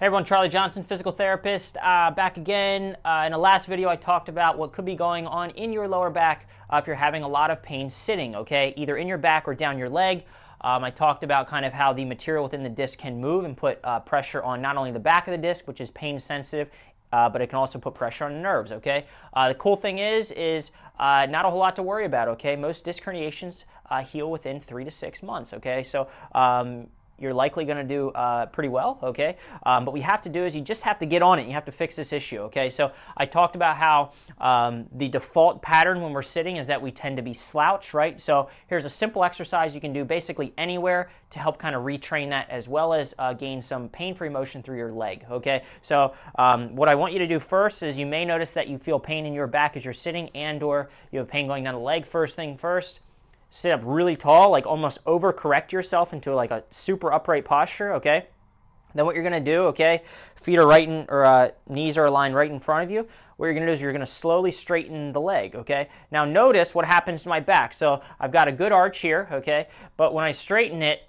Hey everyone, Charlie Johnson, physical therapist, back again. In the last video I talked about what could be going on in your lower back if you're having a lot of pain sitting, okay? Either in your back or down your leg. I talked about kind of how the material within the disc can move and put pressure on not only the back of the disc, which is pain sensitive, but it can also put pressure on the nerves, okay? The cool thing is not a whole lot to worry about, okay? Most disc herniations heal within 3 to 6 months, okay? So, you're likely going to do pretty well, okay? But what you have to do is you just have to get on it. You have to fix this issue, okay? So I talked about how the default pattern when we're sitting is that we tend to be slouched, right? So here's a simple exercise you can do basically anywhere to help kind of retrain that as well as gain some pain-free motion through your leg, okay? So what I want you to do first is you may notice that you feel pain in your back as you're sitting and or you have pain going down the leg. First thing first, sit up really tall, like almost overcorrect yourself into like a super upright posture, okay? Then what you're gonna do, okay, feet are right in, or knees are aligned right in front of you. What you're gonna do is you're gonna slowly straighten the leg, okay? Now notice what happens to my back. So I've got a good arch here, okay? But when I straighten it,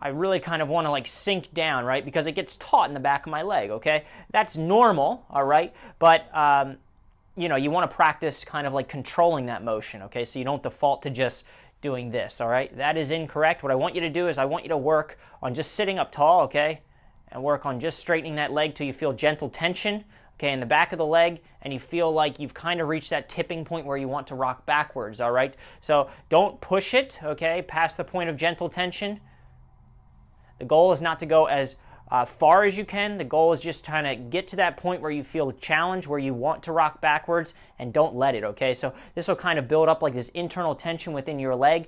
I really kind of want to like sink down, right? Because it gets taut in the back of my leg, okay? That's normal, all right? But, you know, you want to practice kind of like controlling that motion, okay? So you don't default to just doing this, all right? That is incorrect. What I want you to do is I want you to work on just sitting up tall, okay? And work on just straightening that leg till you feel gentle tension, okay, in the back of the leg, and you feel like you've kind of reached that tipping point where you want to rock backwards, all right? So don't push it, okay, past the point of gentle tension. The goal is not to go as far as you can. The goal is just trying to get to that point where you feel the challenge, where you want to rock backwards, and don't let it, okay? So this will kind of build up like this internal tension within your leg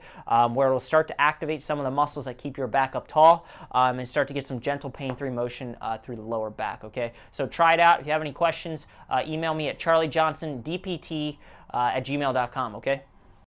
where it'll start to activate some of the muscles that keep your back up tall and start to get some gentle pain-free motion through the lower back, okay? So try it out. If you have any questions, email me at charliejohnsondpt@gmail.com, okay?